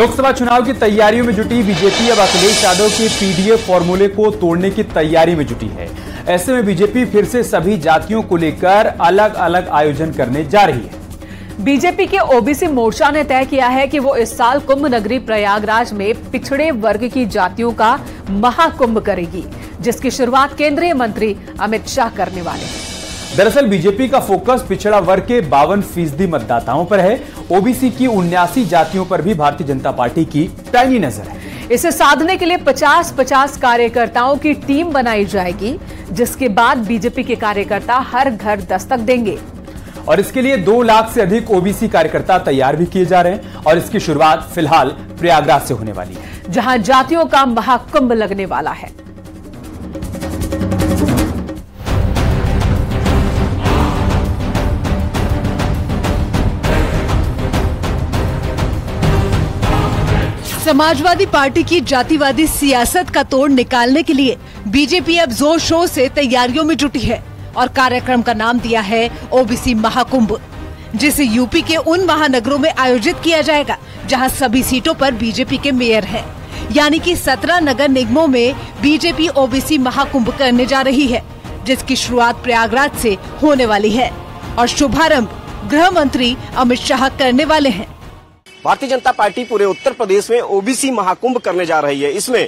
लोकसभा चुनाव की तैयारियों में जुटी बीजेपी अब अखिलेश यादव के पीडीएफ फॉर्मूले को तोड़ने की तैयारी में जुटी है। ऐसे में बीजेपी फिर से सभी जातियों को लेकर अलग अलग आयोजन करने जा रही है। बीजेपी के ओबीसी मोर्चा ने तय किया है कि वो इस साल कुंभ नगरी प्रयागराज में पिछड़े वर्ग की जातियों का महाकुंभ करेगी, जिसकी शुरुआत केंद्रीय मंत्री अमित शाह करने वाले हैं। दरअसल बीजेपी का फोकस पिछड़ा वर्ग के 52% मतदाताओं पर है। ओबीसी की 79 जातियों पर भी भारतीय जनता पार्टी की पैनी नजर है। इसे साधने के लिए 50-50 कार्यकर्ताओं की टीम बनाई जाएगी, जिसके बाद बीजेपी के कार्यकर्ता हर घर दस्तक देंगे और इसके लिए 2 लाख से अधिक ओबीसी कार्यकर्ता तैयार भी किए जा रहे हैं और इसकी शुरुआत फिलहाल प्रयागराज से होने वाली है, जहां जातियों का महाकुंभ लगने वाला है। समाजवादी पार्टी की जातिवादी सियासत का तोड़ निकालने के लिए बीजेपी अब जोर शोर से तैयारियों में जुटी है और कार्यक्रम का नाम दिया है ओबीसी महाकुंभ, जिसे यूपी के उन महानगरों में आयोजित किया जाएगा जहां सभी सीटों पर बीजेपी के मेयर हैं। यानी कि 17 नगर निगमों में बीजेपी ओबीसी महाकुंभ करने जा रही है, जिसकी शुरुआत प्रयागराज से होने वाली है और शुभारंभ गृह मंत्री अमित शाह करने वाले हैं। भारतीय जनता पार्टी पूरे उत्तर प्रदेश में ओबीसी महाकुंभ करने जा रही है। इसमें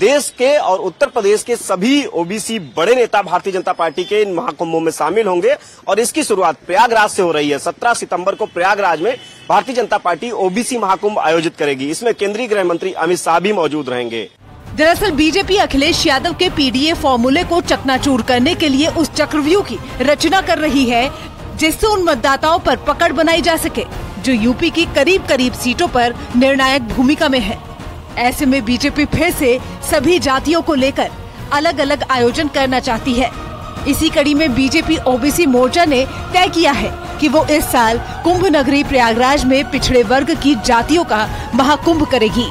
देश के और उत्तर प्रदेश के सभी ओबीसी बड़े नेता भारतीय जनता पार्टी के इन महाकुंभों में शामिल होंगे और इसकी शुरुआत प्रयागराज से हो रही है। 17 सितंबर को प्रयागराज में भारतीय जनता पार्टी ओबीसी महाकुंभ आयोजित करेगी। इसमें केंद्रीय गृह मंत्री अमित शाह भी मौजूद रहेंगे। दरअसल बीजेपी अखिलेश यादव के पीडीए फॉर्मूले को चकनाचूर करने के लिए उस चक्रव्यूह की रचना कर रही है, जिससे उन मतदाताओं पर पकड़ बनाई जा सके जो यूपी की करीब करीब सीटों पर निर्णायक भूमिका में है। ऐसे में बीजेपी फिर से सभी जातियों को लेकर अलग अलग आयोजन करना चाहती है। इसी कड़ी में बीजेपी ओबीसी मोर्चा ने तय किया है कि वो इस साल कुंभ नगरी प्रयागराज में पिछड़े वर्ग की जातियों का महाकुंभ करेगी।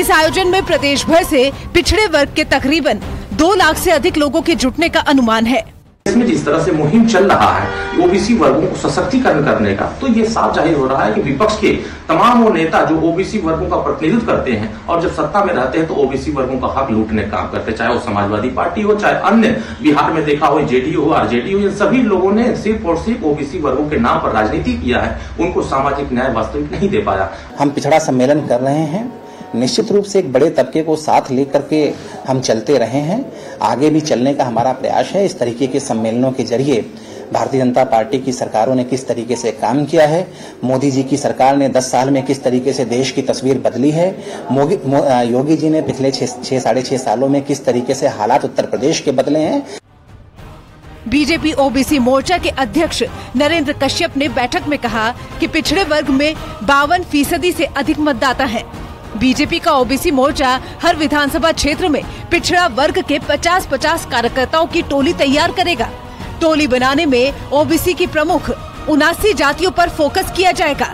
इस आयोजन में प्रदेश भर से पिछड़े वर्ग के तकरीबन 2 लाख से अधिक लोगों के जुटने का अनुमान है। इसमें जिस तरह से मुहिम चल रहा है ओबीसी वर्गों को सशक्तिकरण करने का, तो ये साफ जाहिर हो रहा है कि विपक्ष के तमाम वो नेता जो ओबीसी वर्गों का प्रतिनिधित्व करते हैं और जब सत्ता में रहते हैं तो ओबीसी वर्गों का हक लूटने काम करते हैं, चाहे वो समाजवादी पार्टी हो चाहे अन्य। बिहार में देखा हो जेडीयू हो आरजेडी हो, इन सभी लोगों ने सिर्फ और सिर्फ ओबीसी वर्गों के नाम पर राजनीति किया है, उनको सामाजिक न्याय वास्तविक नहीं दे पाया। हम पिछड़ा सम्मेलन कर रहे हैं, निश्चित रूप से एक बड़े तबके को साथ लेकर के हम चलते रहे हैं, आगे भी चलने का हमारा प्रयास है। इस तरीके के सम्मेलनों के जरिए भारतीय जनता पार्टी की सरकारों ने किस तरीके से काम किया है, मोदी जी की सरकार ने 10 साल में किस तरीके से देश की तस्वीर बदली है, योगी जी ने पिछले 6-6.5 सालों में किस तरीके से हालात उत्तर प्रदेश के बदले हैं। बीजेपी ओबीसी मोर्चा के अध्यक्ष नरेंद्र कश्यप ने बैठक में कहा कि पिछड़े वर्ग में 52% से अधिक मतदाता है। बीजेपी का ओबीसी मोर्चा हर विधानसभा क्षेत्र में पिछड़ा वर्ग के 50-50 कार्यकर्ताओं की टोली तैयार करेगा। टोली बनाने में ओबीसी की प्रमुख 79 जातियों पर फोकस किया जाएगा।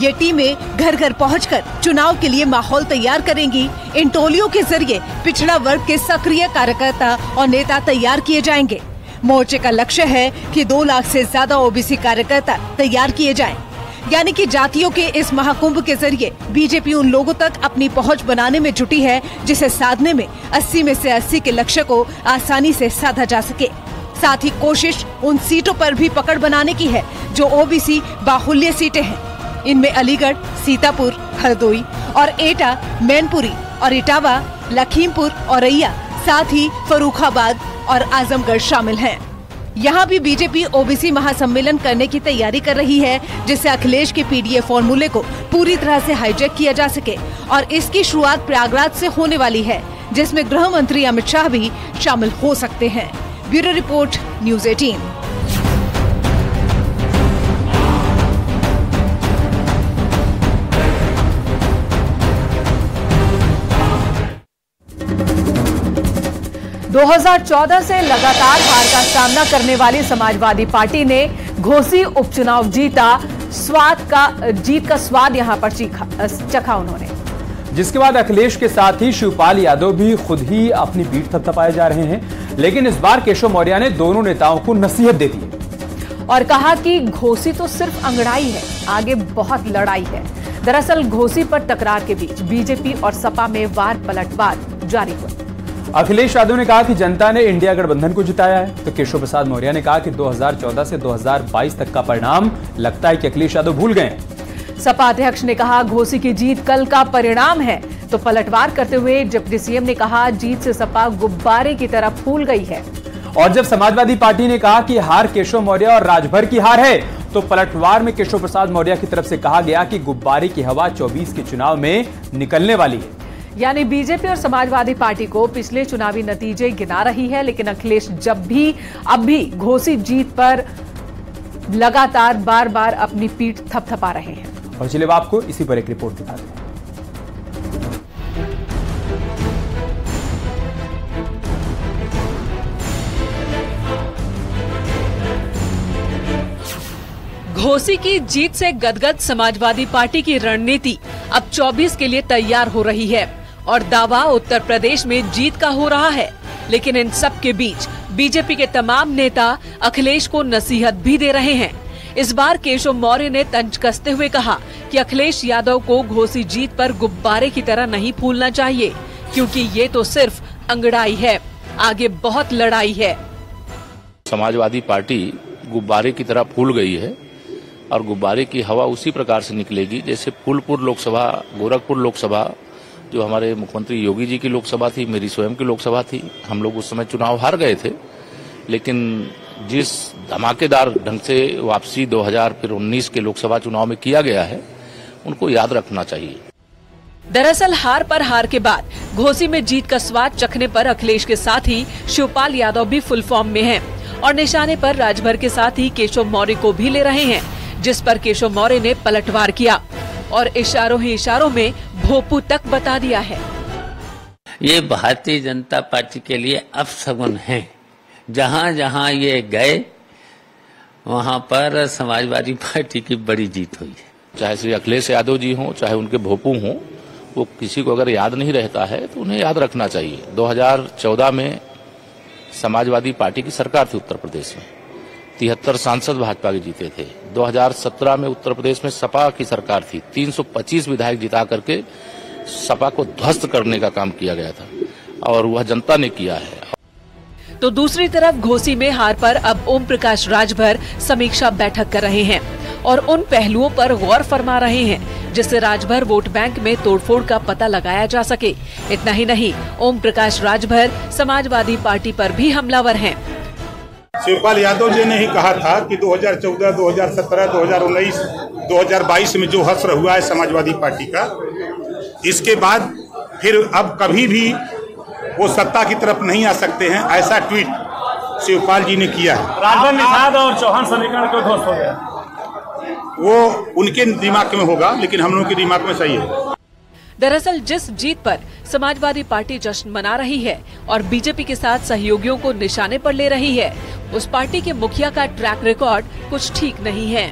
ये टीमें घर घर पहुंचकर चुनाव के लिए माहौल तैयार करेंगी। इन टोलियों के जरिए पिछड़ा वर्ग के सक्रिय कार्यकर्ता और नेता तैयार किए जाएंगे। मोर्चे का लक्ष्य है कि 2 लाख से ज्यादा ओबीसी कार्यकर्ता तैयार किए जाएं। यानी कि जातियों के इस महाकुंभ के जरिए बीजेपी उन लोगों तक अपनी पहुंच बनाने में जुटी है, जिसे साधने में 80 में से 80 के लक्ष्य को आसानी से साधा जा सके। साथ ही कोशिश उन सीटों पर भी पकड़ बनाने की है जो ओबीसी बाहुल्य सीटें हैं। इनमें अलीगढ़, सीतापुर, हरदोई और एटा, मैनपुरी और इटावा, लखीमपुर और औरैया, साथ ही फर्रुखाबाद और आजमगढ़ शामिल है। यहाँ भी बीजेपी ओबीसी महासम्मेलन करने की तैयारी कर रही है, जिससे अखिलेश के पीडीए फॉर्मूले को पूरी तरह से हाईजैक किया जा सके और इसकी शुरुआत प्रयागराज से होने वाली है, जिसमें गृह मंत्री अमित शाह भी शामिल हो सकते हैं। ब्यूरो रिपोर्ट, न्यूज़ 18।2014 से लगातार हार का सामना करने वाली समाजवादी पार्टी ने घोसी उपचुनाव जीत का स्वाद यहां पर चखा उन्होंने, जिसके बाद अखिलेश के साथ ही शिवपाल यादव भी खुद ही अपनी पीठ थपथपाए जा रहे हैं। लेकिन इस बार केशव मौर्य ने दोनों नेताओं को नसीहत दे दी और कहा कि घोसी तो सिर्फ अंगड़ाई है, आगे बहुत लड़ाई है। दरअसल घोसी पर तकरार के बीच बीजेपी और सपा में वार पलटवार जारी हुआ। अखिलेश यादव ने कहा कि जनता ने इंडिया गठबंधन को जिताया है, तो केशव प्रसाद मौर्य ने कहा कि 2014 से 2022 तक का परिणाम लगता है कि अखिलेश यादव भूल गए। सपा अध्यक्ष ने कहा घोसी की जीत कल का परिणाम है, तो पलटवार करते हुए डिप्टी सीएम ने कहा जीत से सपा गुब्बारे की तरह फूल गई है। और जब समाजवादी पार्टी ने कहा कि हार केशव मौर्य और राजभर की हार है, तो पलटवार में केशव प्रसाद मौर्य की तरफ से कहा गया कि गुब्बारे की हवा 24 के चुनाव में निकलने वाली है। यानी बीजेपी और समाजवादी पार्टी को पिछले चुनावी नतीजे गिना रही है, लेकिन अखिलेश अब भी घोसी जीत पर लगातार बार बार अपनी पीठ थपथपा रहे हैं। और चलिए आपको इसी पर एक रिपोर्ट दिखाते हैं। घोसी की जीत से गदगद समाजवादी पार्टी की रणनीति अब 24 के लिए तैयार हो रही है और दावा उत्तर प्रदेश में जीत का हो रहा है, लेकिन इन सब के बीच बीजेपी के तमाम नेता अखिलेश को नसीहत भी दे रहे हैं। इस बार केशव मौर्य ने तंज कसते हुए कहा कि अखिलेश यादव को घोसी जीत पर गुब्बारे की तरह नहीं फूलना चाहिए, क्योंकि ये तो सिर्फ अंगड़ाई है, आगे बहुत लड़ाई है। समाजवादी पार्टी गुब्बारे की तरह फूल गई है और गुब्बारे की हवा उसी प्रकार से निकलेगी जैसे फूलपुर लोकसभा, गोरखपुर लोकसभा जो हमारे मुख्यमंत्री योगी जी की लोकसभा थी, मेरी स्वयं की लोकसभा थी। हम लोग उस समय चुनाव हार गए थे, लेकिन जिस धमाकेदार ढंग से वापसी 2019 के लोकसभा चुनाव में किया गया है, उनको याद रखना चाहिए। दरअसल हार पर हार के बाद घोसी में जीत का स्वाद चखने पर अखिलेश के साथ ही शिवपाल यादव भी फुल फॉर्म में है और निशाने पर राजभर के साथ ही केशव मौर्य को भी ले रहे हैं, जिस पर केशव मौर्य ने पलटवार किया और इशारों ही इशारों में भोपू तक बता दिया है। ये भारतीय जनता पार्टी के लिए अपशगुन है। जहाँ जहाँ ये गए वहाँ पर समाजवादी पार्टी की बड़ी जीत हुई है। चाहे श्री अखिलेश यादव जी हों, चाहे उनके भोपू हों, वो किसी को अगर याद नहीं रहता है तो उन्हें याद रखना चाहिए। 2014 में समाजवादी पार्टी की सरकार थी उत्तर प्रदेश में, 73 सांसद भाजपा के जीते थे। 2017 में उत्तर प्रदेश में सपा की सरकार थी, 325 विधायक जिता करके सपा को ध्वस्त करने का काम किया गया था और वह जनता ने किया है। तो दूसरी तरफ घोसी में हार पर अब ओम प्रकाश राजभर समीक्षा बैठक कर रहे हैं और उन पहलुओं पर गौर फरमा रहे हैं जिससे राजभर वोट बैंक में तोड़फोड़ का पता लगाया जा सके। इतना ही नहीं, ओम प्रकाश राजभर समाजवादी पार्टी पर भी हमलावर हैं। शिवपाल यादव जी ने ही कहा था कि 2014, 2017, 2019, 2022 में जो हश्र हुआ है समाजवादी पार्टी का, इसके बाद फिर अब कभी भी वो सत्ता की तरफ नहीं आ सकते हैं, ऐसा ट्वीट शिवपाल जी ने किया है। राजभर निषाद और चौहान समीकरण क्यों ध्वस्त हो गया? वो उनके दिमाग में होगा, लेकिन हम लोगों के दिमाग में सही है। दरअसल जिस जीत पर समाजवादी पार्टी जश्न मना रही है और बीजेपी के साथ सहयोगियों को निशाने पर ले रही है, उस पार्टी के मुखिया का ट्रैक रिकॉर्ड कुछ ठीक नहीं है।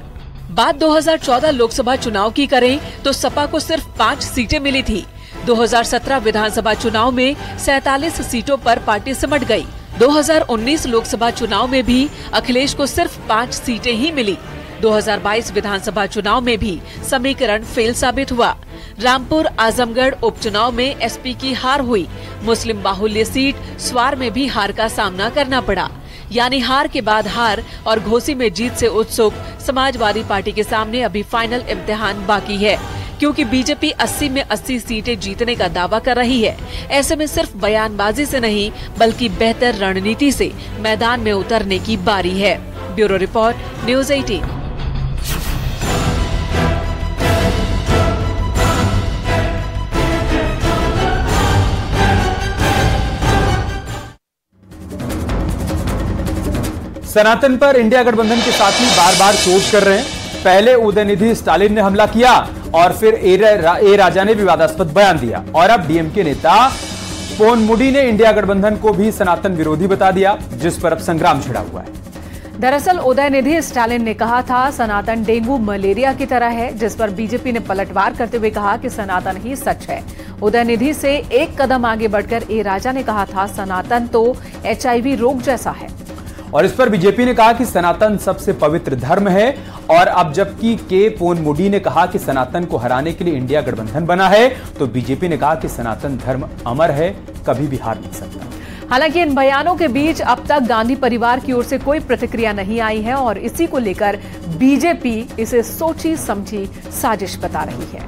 बात 2014 लोकसभा चुनाव की करें तो सपा को सिर्फ 5 सीटें मिली थी। 2017 विधानसभा चुनाव में 47 सीटों पर पार्टी सिमट गई। 2019 लोकसभा चुनाव में भी अखिलेश को सिर्फ 5 सीटें ही मिली। 2022 विधानसभा चुनाव में भी समीकरण फेल साबित हुआ। रामपुर आजमगढ़ उपचुनाव में एसपी की हार हुई। मुस्लिम बाहुल्य सीट स्वार में भी हार का सामना करना पड़ा। यानी हार के बाद हार और घोसी में जीत से उत्सुक समाजवादी पार्टी के सामने अभी फाइनल इम्तिहान बाकी है, क्योंकि बीजेपी 80 में 80 सीटें जीतने का दावा कर रही है। ऐसे में सिर्फ बयानबाजी से नहीं बल्कि बेहतर रणनीति से मैदान में उतरने की बारी है। Bureau report, news 18। सनातन पर इंडिया गठबंधन के साथी बार बार चोट कर रहे हैं। पहले उदयनिधि स्टालिन ने हमला किया और फिर ए राजा ने विवादास्पद बयान दिया और अब डीएमके नेता पोनमुडी ने इंडिया गठबंधन को भी सनातन विरोधी बता दिया, जिस पर अब संग्राम छिड़ा हुआ है। दरअसल उदयनिधि स्टालिन ने कहा था सनातन डेंगू मलेरिया की तरह है, जिस पर बीजेपी ने पलटवार करते हुए कहा कि सनातन ही सच है। उदयनिधि से एक कदम आगे बढ़कर ए राजा ने कहा था सनातन तो HIV रोग जैसा है। और इस पर बीजेपी ने कहा कि सनातन सबसे पवित्र धर्म है और अब जबकि के पोनमुडी ने कहा कि सनातन को हराने के लिए इंडिया गठबंधन बना है, तो बीजेपी ने कहा कि सनातन धर्म अमर है, कभी भी हार नहीं सकता। हालांकि इन बयानों के बीच अब तक गांधी परिवार की ओर से कोई प्रतिक्रिया नहीं आई है और इसी को लेकर बीजेपी इसे सोची समझी साजिश बता रही है।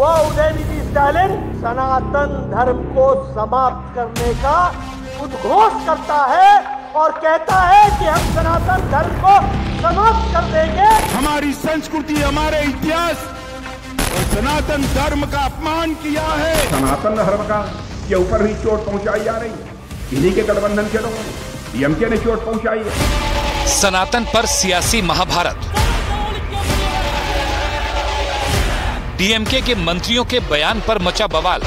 वो उदयनिधि स्टालिन सनातन धर्म को समाप्त करने का उद्घोष करता है और कहता है कि हम सनातन धर्म को समाप्त कर देंगे। हमारी संस्कृति, हमारे इतिहास और सनातन धर्म का अपमान किया है। सनातन धर्म का के ऊपर ही चोट पहुंचाई जा रही है। इन्हीं के गठबंधन के लोगों ने डीएमके ने चोट पहुंचाई है। सनातन पर सियासी महाभारत। डीएमके के मंत्रियों के बयान पर मचा बवाल।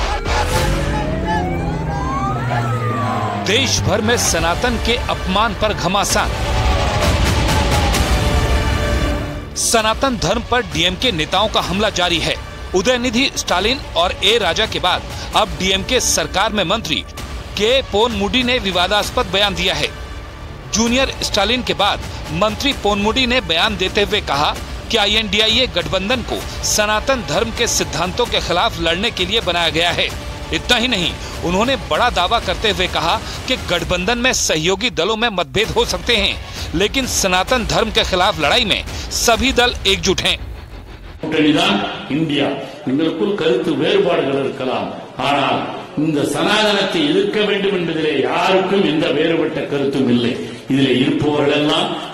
देश भर में सनातन के अपमान पर घमासान। सनातन धर्म पर डीएमके नेताओं का हमला जारी है। उदयनिधि स्टालिन और ए राजा के बाद अब डीएमके सरकार में मंत्री के पोनमुडी ने विवादास्पद बयान दिया है। जूनियर स्टालिन के बाद मंत्री पोनमुडी ने बयान देते हुए कहा कि I.N.D.I.A गठबंधन को सनातन धर्म के सिद्धांतों के खिलाफ लड़ने के लिए बनाया गया है। इतना ही नहीं, उन्होंने बड़ा दावा करते हुए कहा कि गठबंधन में सहयोगी दलों में मतभेद हो सकते हैं, लेकिन सनातन धर्म के खिलाफ लड़ाई में सभी दल एकजुट हैं। इंडिया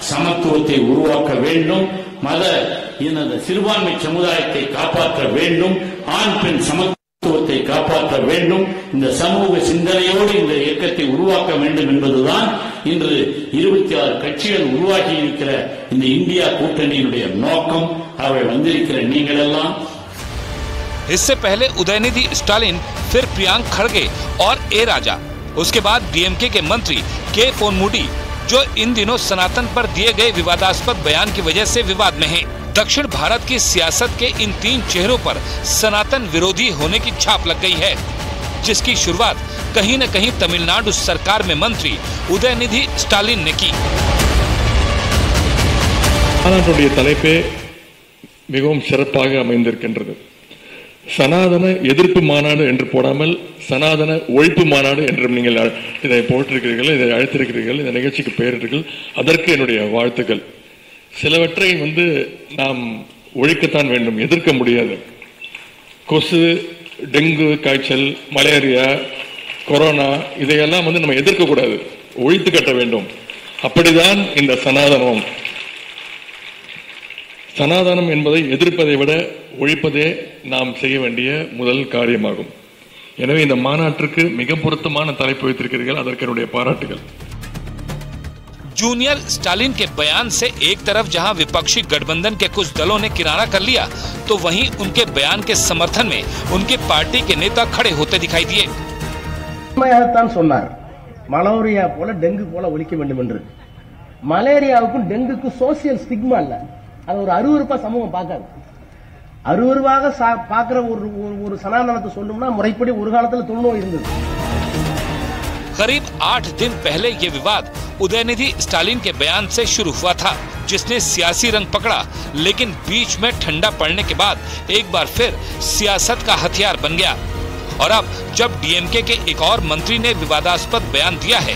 समुदाय इससे पहले उदयनिधि स्टालिन, फिर प्रियंक खड़गे और ए राजा, उसके बाद डीएमके के मंत्री के पोनमुडी, जो इन दिनों सनातन पर दिए गए विवादास्पद बयान की वजह से विवाद में हैं। दक्षिण भारत की सियासत के इन तीन चेहरों पर सनातन विरोधी होने की छाप लग गई है, जिसकी शुरुआत कहीं न कहीं तमिलनाडु सरकार में मंत्री उदयनिधि स्टालिन ने की। मिகவும் சிறப்பாக அமைந்திருக்கின்றது சனாதன எதிர்ப்பு மாநாடு என்று போடாமல் சனாதன ஒழிப்பு மாநாடு என்று நீங்கள் இதை போட்டிருக்கிறீர்கள், இதை அழைத்திருக்கிறீர்கள், இந்த நிகழ்ச்சிக்கு பெயரிட்டீர்கள், அதற்கு என்னுடைய வாழ்த்துக்கள்। சிலவற்றை வந்து நாம் ஒழிக்கத்தான் வேண்டும், எதிர்க்க முடியாது। கொசு, டெங்கு காய்ச்சல், மலேரியா, கொரோனா இதையெல்லாம் வந்து நம்ம எதிர்க்க கூடாது, ஒழித்து கட்ட வேண்டும்। அப்படிதான் இந்த சனாதனம்। சனாதனம் என்பதை எதிர்ப்பதை விட ஒழிப்பதே நாம் செய்ய வேண்டிய முதல் காரியமாகும்। எனவே இந்த மாநாட்டிற்கு மிக பொருத்தமான தலைப்பு வைத்திருக்கிறீர்கள், அதற்கு என்னுடைய பாராட்டுகள்। जूनियर स्टालिन के बयान से एक तरफ जहां विपक्षी गठबंधन के कुछ दलों ने किनारा कर लिया, तो वहीं उनके बयान के समर्थन में उनके पार्टी के नेता खड़े होते दिखाई दिए। मलेरिया போல டெங்கு போல ஒழிக்க வேண்டும் என்று மலேரியாவுக்கும் டெங்குக்கும் சோஷியல் ஸ்டிக்மா இல்ல, அது ஒரு அருவருப்பா சமூகம் பார்க்காது। அருவருவாக பார்க்குற ஒரு சனாதனத்தை சொன்னோம்னா முறைப்படி ஒரு காலத்துல துணோய் இருந்தது। करीब 8 दिन पहले ये विवाद उदयनिधि स्टालिन के बयान से शुरू हुआ था, जिसने सियासी रंग पकड़ा, लेकिन बीच में ठंडा पड़ने के बाद एक बार फिर सियासत का हथियार बन गया। और अब जब डीएमके के एक और मंत्री ने विवादास्पद बयान दिया है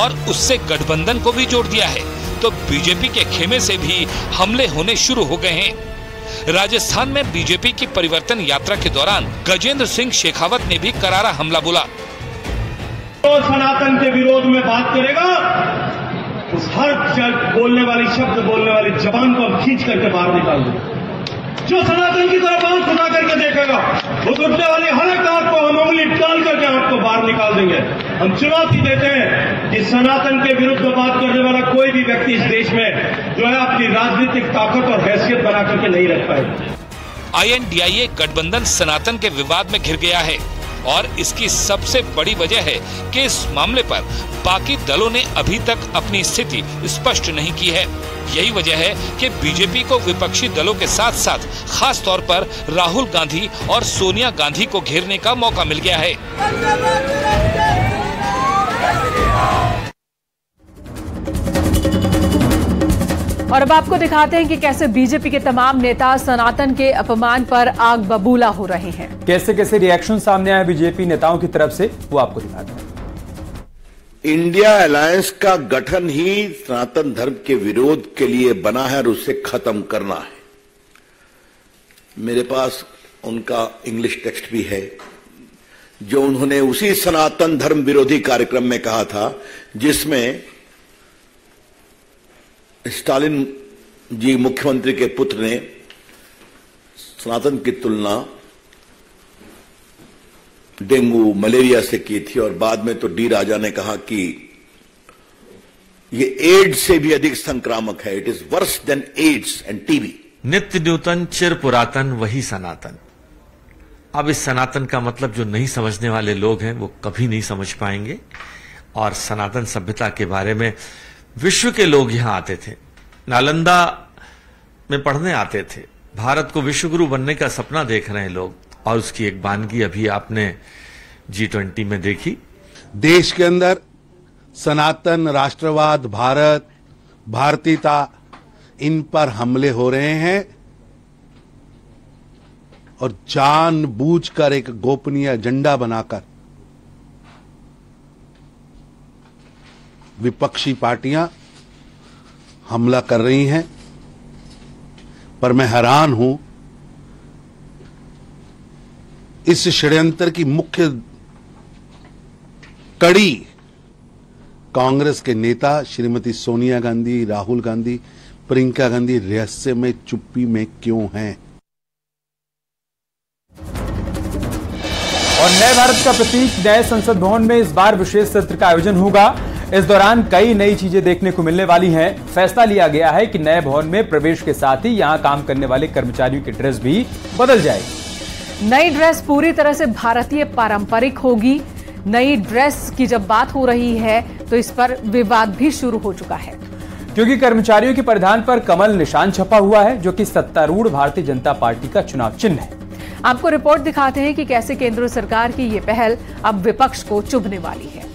और उससे गठबंधन को भी जोड़ दिया है, तो बीजेपी के खेमे से भी हमले होने शुरू हो गए हैं। राजस्थान में बीजेपी की परिवर्तन यात्रा के दौरान गजेंद्र सिंह शेखावत ने भी करारा हमला बोला। तो सनातन के विरोध में बात करेगा उस हर बोलने वाली शब्द बोलने वाली जबान को खींच करके बाहर निकाल दें। जो सनातन की तरफ आंख उठा करके देखेगा वो उठने वाली हर एक आपको हम उंगली डाल करके आपको बाहर निकाल देंगे। हम चुनौती देते हैं कि सनातन के विरुद्ध बात करने वाला कोई भी व्यक्ति इस देश में जो है आपकी राजनीतिक ताकत और हैसियत बना करके नहीं रख पाएगा। I.N.D.I.A गठबंधन सनातन के विवाद में घिर गया है और इसकी सबसे बड़ी वजह है कि इस मामले पर बाकी दलों ने अभी तक अपनी स्थिति स्पष्ट नहीं की है। यही वजह है कि बीजेपी को विपक्षी दलों के साथ साथ खास तौर पर राहुल गांधी और सोनिया गांधी को घेरने का मौका मिल गया है। और अब आपको दिखाते हैं कि कैसे बीजेपी के तमाम नेता सनातन के अपमान पर आग बबूला हो रहे हैं। कैसे कैसे रिएक्शन सामने आए बीजेपी नेताओं की तरफ से वो आपको दिखाते हैं। इंडिया अलायंस का गठन ही सनातन धर्म के विरोध के लिए बना है और उसे खत्म करना है। मेरे पास उनका इंग्लिश टेक्स्ट भी है जो उन्होंने उसी सनातन धर्म विरोधी कार्यक्रम में कहा था, जिसमें स्टालिन जी मुख्यमंत्री के पुत्र ने सनातन की तुलना डेंगू मलेरिया से की थी और बाद में तो डी राजा ने कहा कि ये एड्स से भी अधिक संक्रामक है, it is worse than AIDS and TB. नित्य न्यूतन चिर पुरातन वही सनातन। अब इस सनातन का मतलब जो नहीं समझने वाले लोग हैं वो कभी नहीं समझ पाएंगे। और सनातन सभ्यता के बारे में विश्व के लोग यहां आते थे, नालंदा में पढ़ने आते थे। भारत को विश्वगुरु बनने का सपना देख रहे हैं लोग और उसकी एक बानगी अभी आपने G20 में देखी। देश के अंदर सनातन, राष्ट्रवाद, भारत, भारतीयता, इन पर हमले हो रहे हैं और जानबूझकर एक गोपनीय एजेंडा बनाकर विपक्षी पार्टियां हमला कर रही हैं। पर मैं हैरान हूं, इस षड्यंत्र की मुख्य कड़ी कांग्रेस के नेता श्रीमती सोनिया गांधी, राहुल गांधी, प्रियंका गांधी रहस्य में चुप्पी में क्यों हैं? और नए भारत का प्रतीक नए संसद भवन में इस बार विशेष सत्र का आयोजन होगा। इस दौरान कई नई चीजें देखने को मिलने वाली हैं। फैसला लिया गया है कि नए भवन में प्रवेश के साथ ही यहां काम करने वाले कर्मचारियों की ड्रेस भी बदल जाएगी। नई ड्रेस पूरी तरह से भारतीय पारंपरिक होगी। नई ड्रेस की जब बात हो रही है तो इस पर विवाद भी शुरू हो चुका है, क्योंकि कर्मचारियों के परिधान पर कमल निशान छपा हुआ है जो कि सत्तारूढ़ भारतीय जनता पार्टी का चुनाव चिन्ह है। आपको रिपोर्ट दिखाते हैं कि कैसे केंद्र सरकार की ये पहल अब विपक्ष को चुभने वाली है।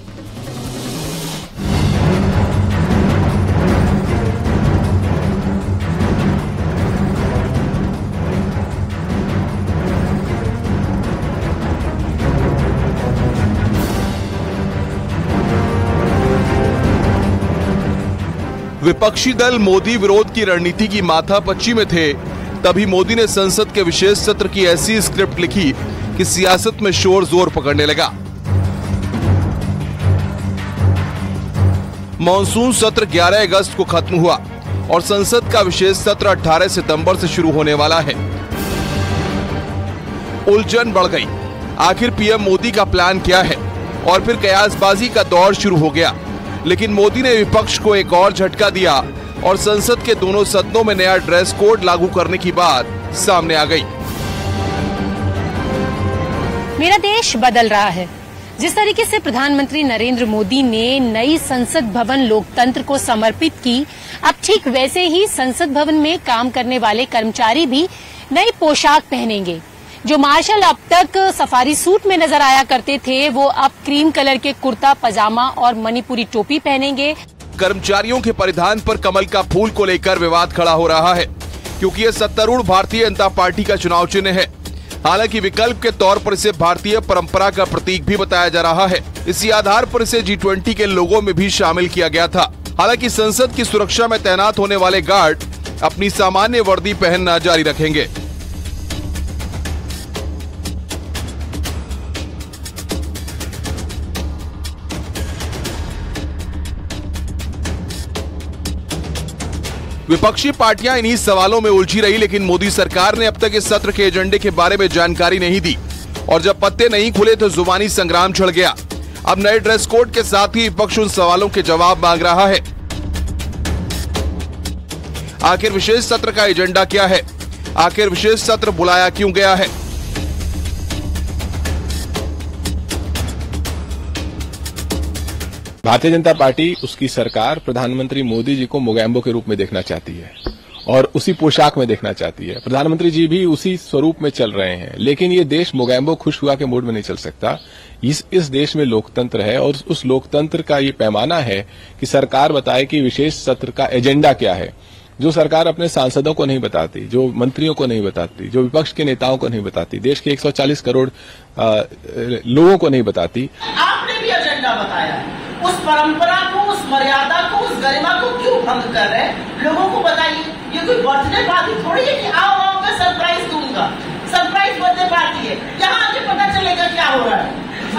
विपक्षी दल मोदी विरोध की रणनीति की माथापच्ची में थे, तभी मोदी ने संसद के विशेष सत्र की ऐसी स्क्रिप्ट लिखी कि सियासत में शोर जोर पकड़ने लगा। मॉनसून सत्र 11 अगस्त को खत्म हुआ और संसद का विशेष सत्र 18 सितंबर से शुरू होने वाला है। उलझन बढ़ गई, आखिर पीएम मोदी का प्लान क्या है? और फिर कयासबाजी का दौर शुरू हो गया। लेकिन मोदी ने विपक्ष को एक और झटका दिया और संसद के दोनों सदनों में नया ड्रेस कोड लागू करने की बात सामने आ गई। मेरा देश बदल रहा है। जिस तरीके से प्रधानमंत्री नरेंद्र मोदी ने नई संसद भवन लोकतंत्र को समर्पित की, अब ठीक वैसे ही संसद भवन में काम करने वाले कर्मचारी भी नई पोशाक पहनेंगे। जो मार्शल अब तक सफारी सूट में नजर आया करते थे वो अब क्रीम कलर के कुर्ता पजामा और मणिपुरी टोपी पहनेंगे। कर्मचारियों के परिधान पर कमल का फूल को लेकर विवाद खड़ा हो रहा है, क्योंकि ये सत्तारूढ़ भारतीय जनता पार्टी का चुनाव चिन्ह है। हालांकि विकल्प के तौर पर इसे भारतीय परंपरा का प्रतीक भी बताया जा रहा है। इसी आधार पर इसे G20 के लोगों में भी शामिल किया गया था। हालांकि संसद की सुरक्षा में तैनात होने वाले गार्ड अपनी सामान्य वर्दी पहनना जारी रखेंगे। विपक्षी पार्टियां इन्हीं सवालों में उलझी रही, लेकिन मोदी सरकार ने अब तक इस सत्र के एजेंडे के बारे में जानकारी नहीं दी और जब पत्ते नहीं खुले तो जुबानी संग्राम छिड़ गया। अब नए ड्रेस कोड के साथ ही विपक्ष उन सवालों के जवाब मांग रहा है। आखिर विशेष सत्र का एजेंडा क्या है? आखिर विशेष सत्र बुलाया क्यों गया है? भारतीय जनता पार्टी उसकी सरकार प्रधानमंत्री मोदी जी को मोगैम्बो के रूप में देखना चाहती है और उसी पोशाक में देखना चाहती है। प्रधानमंत्री जी भी उसी स्वरूप में चल रहे हैं, लेकिन ये देश मोगैम्बो खुश हुआ के मूड में नहीं चल सकता। इस देश में लोकतंत्र है और उस लोकतंत्र का ये पैमाना है कि सरकार बताए कि विशेष सत्र का एजेंडा क्या है। जो सरकार अपने सांसदों को नहीं बताती, जो मंत्रियों को नहीं बताती, जो विपक्ष के नेताओं को नहीं बताती, देश के 140 करोड़ लोगों को नहीं बताती। आपने भी एजेंडा बताया, उस परंपरा को, उस मर्यादा को, उस गरिमा को क्यों भंग कर रहे हैं? लोगों को बताइए, ये कोई बर्थडे पार्टी थोड़ी है कि आओ आओ मैं सरप्राइज दूंगा। सरप्राइज बर्थडे पार्टी है, यहाँ आगे पता चलेगा क्या हो रहा है।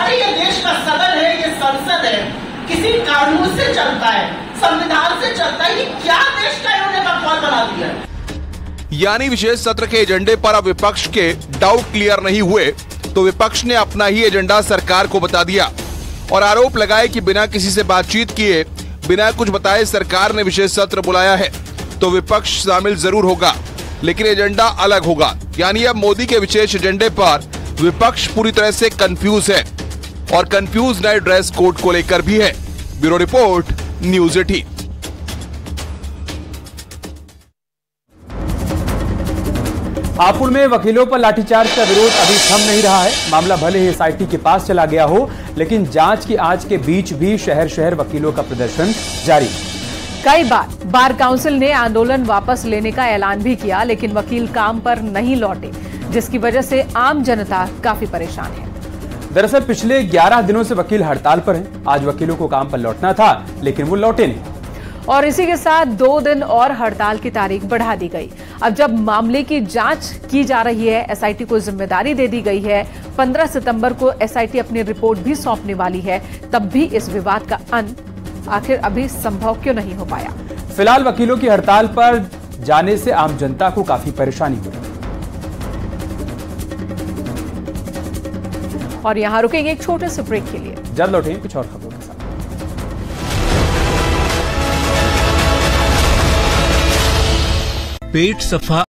अरे ये देश का सदन है, ये संसद है, किसी कानून से चलता है, संविधान से चलता है, ये क्या देश का इन्होंने बकवास बना दिया है। यानी विशेष सत्र के एजेंडे पर अब विपक्ष के डाउट क्लियर नहीं हुए तो विपक्ष ने अपना ही एजेंडा सरकार को बता दिया और आरोप लगाए कि बिना किसी से बातचीत किए, बिना कुछ बताए सरकार ने विशेष सत्र बुलाया है। तो विपक्ष शामिल जरूर होगा लेकिन एजेंडा अलग होगा। यानी अब मोदी के विशेष एजेंडे पर विपक्ष पूरी तरह से कंफ्यूज है और कंफ्यूज नए ड्रेस कोड को लेकर भी है। Bureau report, News18। हापुड़ में वकीलों पर लाठीचार्ज का विरोध अभी थम नहीं रहा है। मामला भले ही SIT के पास चला गया हो, लेकिन जांच की आज के बीच भी शहर शहर वकीलों का प्रदर्शन जारी। कई बार बार काउंसिल ने आंदोलन वापस लेने का ऐलान भी किया, लेकिन वकील काम पर नहीं लौटे, जिसकी वजह से आम जनता काफी परेशान है। दरअसल पिछले 11 दिनों से वकील हड़ताल पर हैं। आज वकीलों को काम पर लौटना था, लेकिन वो लौटे नहीं। और इसी के साथ 2 दिन और हड़ताल की तारीख बढ़ा दी गई। अब जब मामले की जांच की जा रही है, SIT को जिम्मेदारी दे दी गई है, 15 सितंबर को SIT अपनी रिपोर्ट भी सौंपने वाली है, तब भी इस विवाद का अंत आखिर अभी संभव क्यों नहीं हो पाया। फिलहाल वकीलों की हड़ताल पर जाने से आम जनता को काफी परेशानी हो रही है। और यहाँ रुकेंगे एक छोटे से ब्रेक के लिए, जल्द लौटेंगे कुछ और खबरों के साथ। पेट सफा